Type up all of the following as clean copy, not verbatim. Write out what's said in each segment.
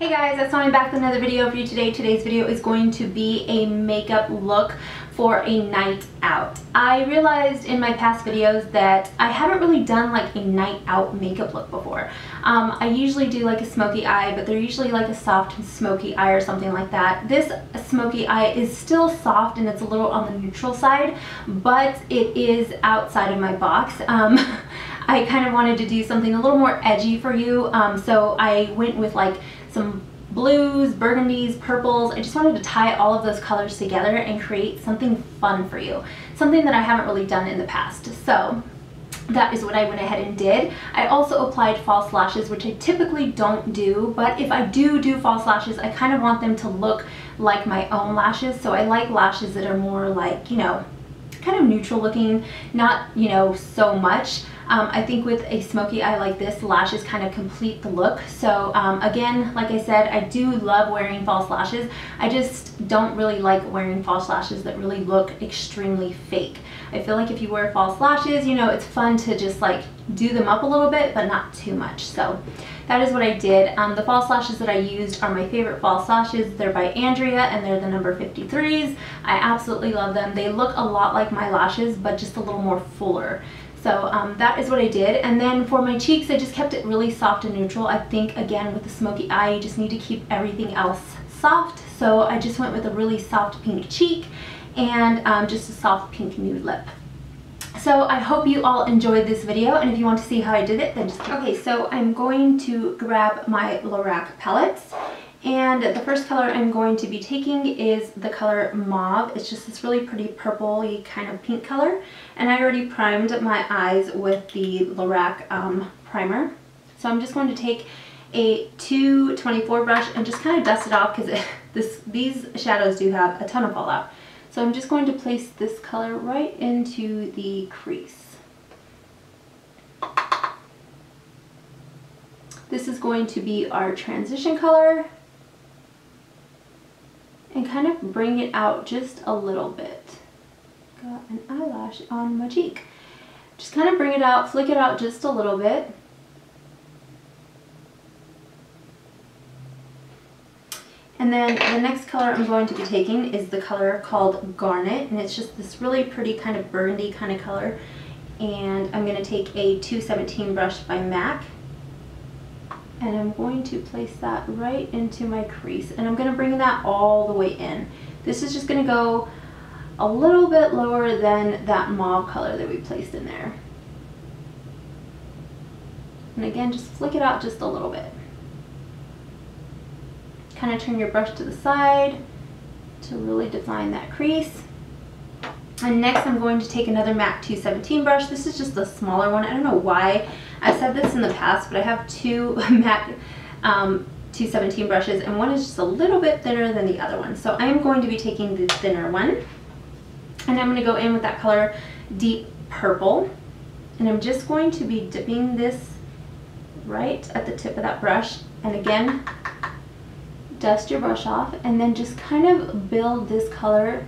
Hey guys, it's Sonya back with another video for you today. Today's video is going to be a makeup look for a night out. I realized in my past videos that I haven't really done like a night out makeup look before. I usually do like a smoky eye, but they're usually like a soft and smoky eye or something like that. This smoky eye is still soft and it's a little on the neutral side, but it is outside of my box. I kind of wanted to do something a little more edgy for you, so I went with like some blues, burgundies, purples. I just wanted to tie all of those colors together and create something fun for you, something that I haven't really done in the past. So that is what I went ahead and did. I also applied false lashes, which I typically don't do, but if I do false lashes, I kind of want them to look like my own lashes. So I like lashes that are more like, you know, kind of neutral looking, not, you know, so much. I think with a smoky eye like this, lashes kind of complete the look. So again, like I said, I do love wearing false lashes. I just don't really like wearing false lashes that really look extremely fake. I feel like if you wear false lashes, you know, it's fun to just like do them up a little bit, but not too much. So that is what I did. The false lashes that I used are my favorite false lashes. They're by Andrea and they're the number 53s. I absolutely love them. They look a lot like my lashes, but just a little more fuller. So that is what I did. And then for my cheeks, I just kept it really soft and neutral. I think, again, with the smoky eye, you just need to keep everything else soft. So I just went with a really soft pink cheek and just a soft pink nude lip. So I hope you all enjoyed this video, and if you want to see how I did it, then just okay, so I'm going to grab my Lorac palettes. And the first color I'm going to be taking is the color Mauve. It's just this really pretty purpley kind of pink color. And I already primed my eyes with the Lorac primer. So I'm just going to take a 224 brush and just kind of dust it off because these shadows do have a ton of fallout. So I'm just going to place this color right into the crease. This is going to be our transition color. And kind of bring it out just a little bit. Got an eyelash on my cheek. Just kind of bring it out, flick it out just a little bit. And then the next color I'm going to be taking is the color called Garnet, and it's just this really pretty kind of burgundy kind of color. And I'm going to take a 217 brush by MAC. And I'm going to place that right into my crease, and I'm going to bring that all the way in. This is just going to go a little bit lower than that mauve color that we placed in there. And again, just flick it out just a little bit. Kind of turn your brush to the side to really define that crease. And next I'm going to take another MAC 217 brush. This is just the smaller one. I don't know why I said this in the past, but I have two MAC 217 brushes, and one is just a little bit thinner than the other one. So I'm going to be taking the thinner one, and I'm going to go in with that color Deep Purple. And I'm just going to be dipping this right at the tip of that brush. And again, dust your brush off, and then just kind of build this color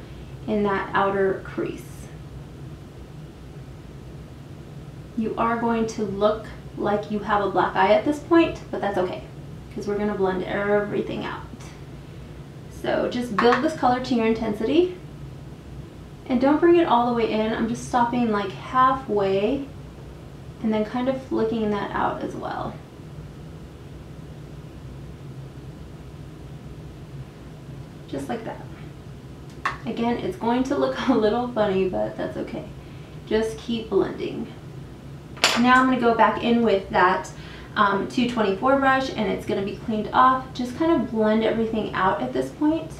in that outer crease. You are going to look like you have a black eye at this point, but that's okay because we're going to blend everything out. So just build this color to your intensity and don't bring it all the way in. I'm just stopping like halfway and then kind of flicking that out as well. Just like that. Again, it's going to look a little funny, but that's okay. Just keep blending. Now I'm going to go back in with that 224 brush, and it's going to be cleaned off. Just kind of blend everything out at this point.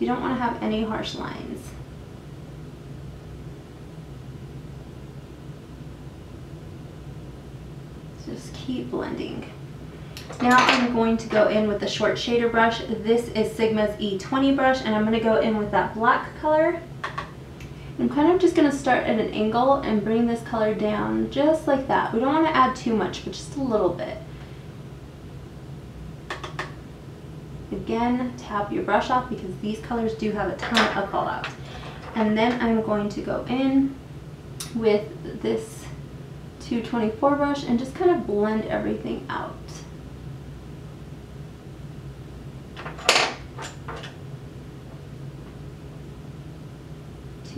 You don't want to have any harsh lines. Just keep blending. Now I'm going to go in with the short shader brush. This is Sigma's E20 brush, and I'm going to go in with that black color. I'm kind of just going to start at an angle and bring this color down just like that. We don't want to add too much, but just a little bit. Again, tap your brush off because these colors do have a ton of fallout. And then I'm going to go in with this 224 brush and just kind of blend everything out.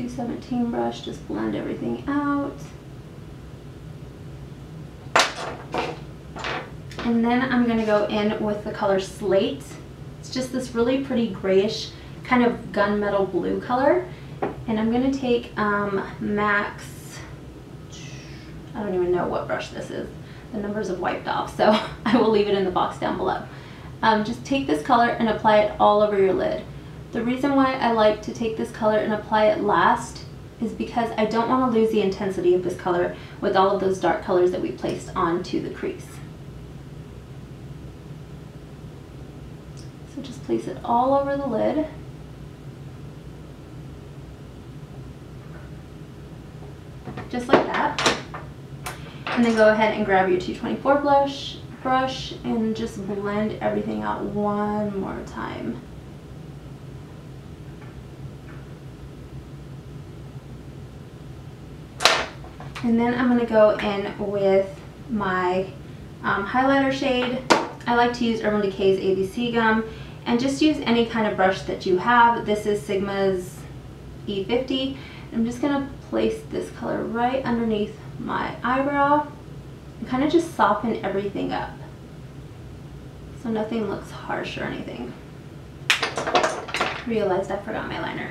217 brush, just blend everything out. And then I'm going to go in with the color Slate. It's just this really pretty grayish kind of gunmetal blue color. And I'm going to take Max, I don't even know what brush this is. The numbers have wiped off, so I will leave it in the box down below. Just take this color and apply it all over your lid. The reason why I like to take this color and apply it last is because I don't want to lose the intensity of this color with all of those dark colors that we placed onto the crease. So just place it all over the lid. Just like that. And then go ahead and grab your 224 brush and just blend everything out one more time. And then I'm going to go in with my highlighter shade. I like to use Urban Decay's ABC Gum, and just use any kind of brush that you have. This is Sigma's E50. I'm just going to place this color right underneath my eyebrow and kind of just soften everything up so nothing looks harsh or anything. Realized I forgot my liner.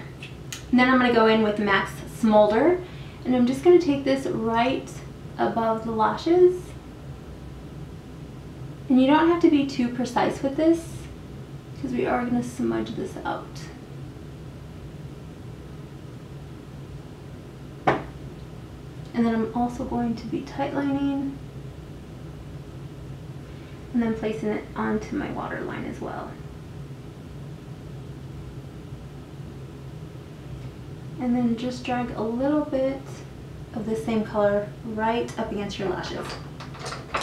And then I'm going to go in with Max Smolder. And I'm just going to take this right above the lashes. And you don't have to be too precise with this, because we are going to smudge this out. And then I'm also going to be tightlining, and then placing it onto my waterline as well. And then just drag a little bit of the same color right up against your lashes.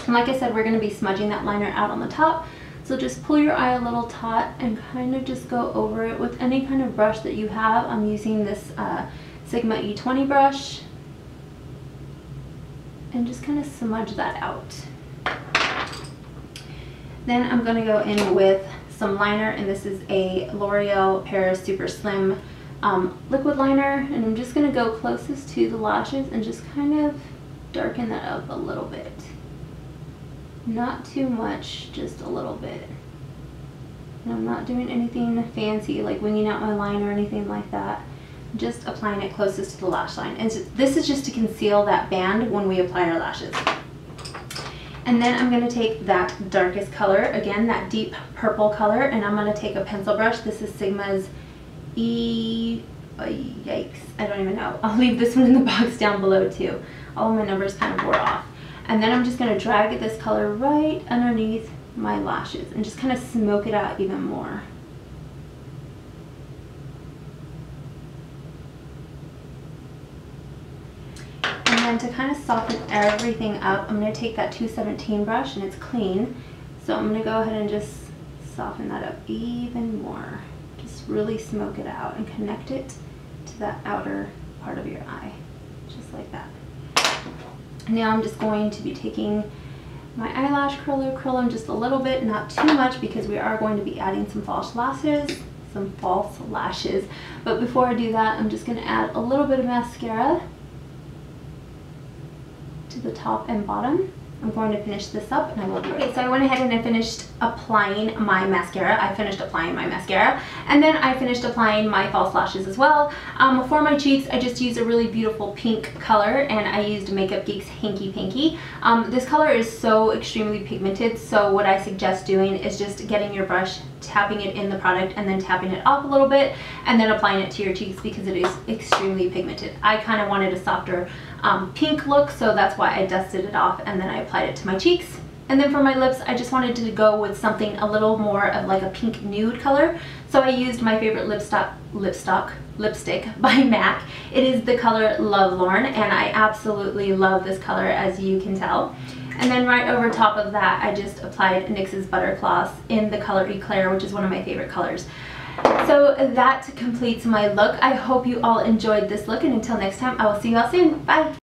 And like I said, we're going to be smudging that liner out on the top. So just pull your eye a little taut and kind of just go over it with any kind of brush that you have. I'm using this Sigma E20 brush. And just kind of smudge that out. Then I'm going to go in with some liner, and this is a L'Oreal Paris Super Slim liquid liner, and I'm just going to go closest to the lashes and just kind of darken that up a little bit. Not too much, just a little bit. And I'm not doing anything fancy like winging out my line or anything like that. I'm just applying it closest to the lash line. And this is just to conceal that band when we apply our lashes. And then I'm going to take that darkest color, again that deep purple color, and I'm going to take a pencil brush. This is Sigma's yikes, I don't even know. I'll leave this one in the box down below too. All of my numbers kind of wore off. And then I'm just going to drag this color right underneath my lashes and just kind of smoke it out even more. And then to kind of soften everything up, I'm going to take that 217 brush, and it's clean. So I'm going to go ahead and just soften that up even more. Just really smoke it out and connect it to that outer part of your eye, just like that. Now I'm just going to be taking my eyelash curler, curl them just a little bit, not too much, because we are going to be adding some false lashes, But before I do that, I'm just going to add a little bit of mascara to the top and bottom. I'm going to finish this up, and I will be right back. Okay, so I went ahead and I finished applying my mascara. And then I finished applying my false lashes as well. For my cheeks, I just used a really beautiful pink color, and I used Makeup Geek's Hanky Pinky. This color is so extremely pigmented, so what I suggest doing is just getting your brush, tapping it in the product, and then tapping it off a little bit, and then applying it to your cheeks, because it is extremely pigmented. I kind of wanted a softer pink look, so that's why I dusted it off and then I applied it to my cheeks. And then for my lips, I just wanted to go with something a little more of like a pink nude color, so I used my favorite lipstick by MAC. It is the color Lovelorn, and I absolutely love this color, as you can tell. And then right over top of that, I just applied NYX's Buttergloss in the color Eclair, which is one of my favorite colors. So that completes my look. I hope you all enjoyed this look, and until next time, I will see you all soon. Bye!